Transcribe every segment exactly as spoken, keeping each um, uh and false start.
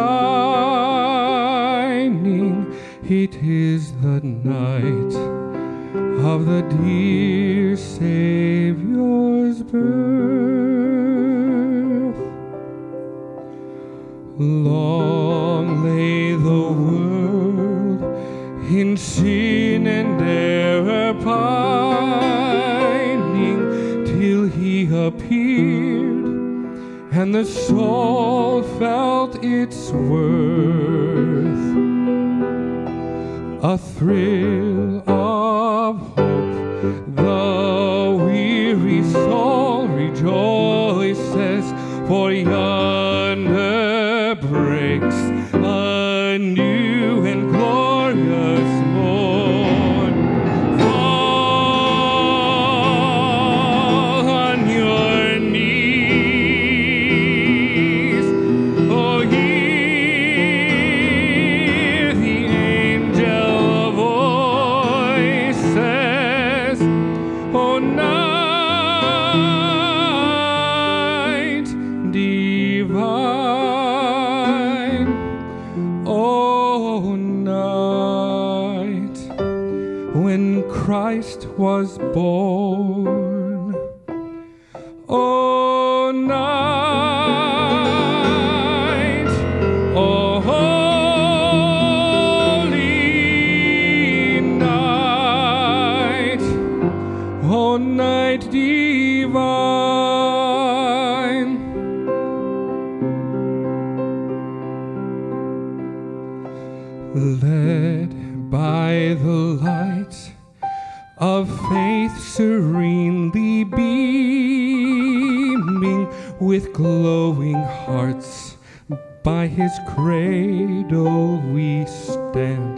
shining. It is the night of the dear Savior's birth. Long lay the world in sin and error pining, till he appeared and the soul felt its worth. A thrill of hope, the weary soul rejoices, for yonder breaks a new and glorious morn. Fall on your knees, oh ye. Night divine, O night when Christ was born, O night, O holy night, O night divine. Led by the light of faith serenely beaming, with glowing hearts by his cradle we stand.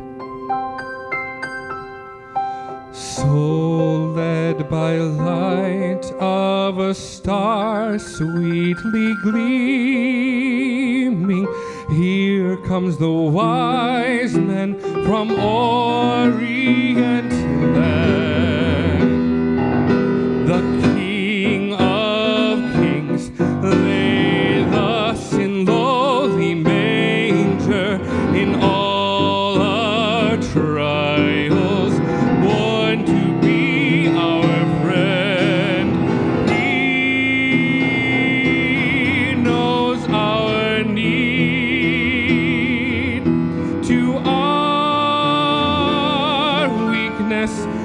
So led by light of a star sweetly gleaming, here comes the wise men from Orient land. The King of Kings lay thus in lowly manger, in all our trials born to be our friend. He knows our need.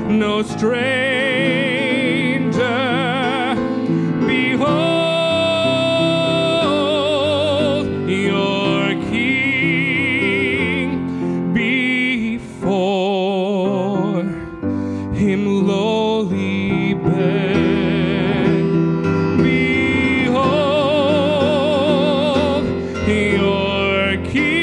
No stranger, behold your King. Before him lowly bend, behold your King.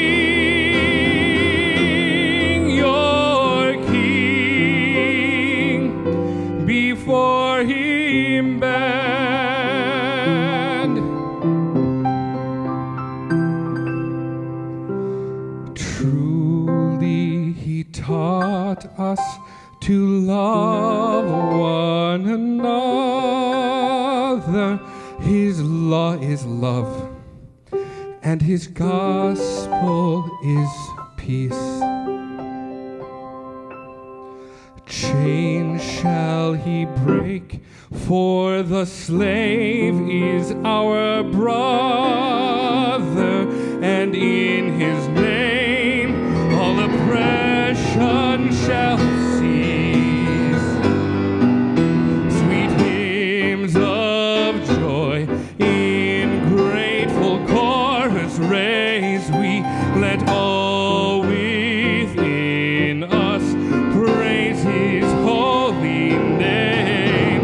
Before him bend, truly he taught us to love one another. His law is love, and his gospel is peace. Chains shall he break, for the slave is our brother, and in his name all oppression shall cease. Sweet hymns of joy in grateful chorus raise we, let all within us praise his holy name.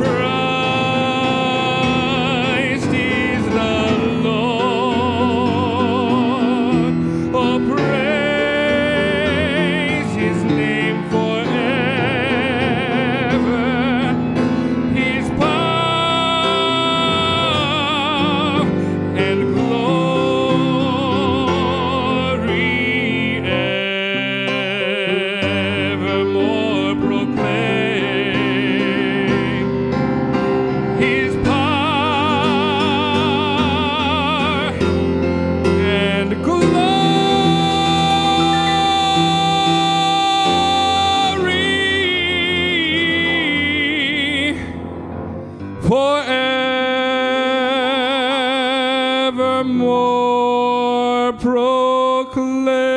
Christ is the Lord. Oh, praise his name forever. His power and glory. proclaim.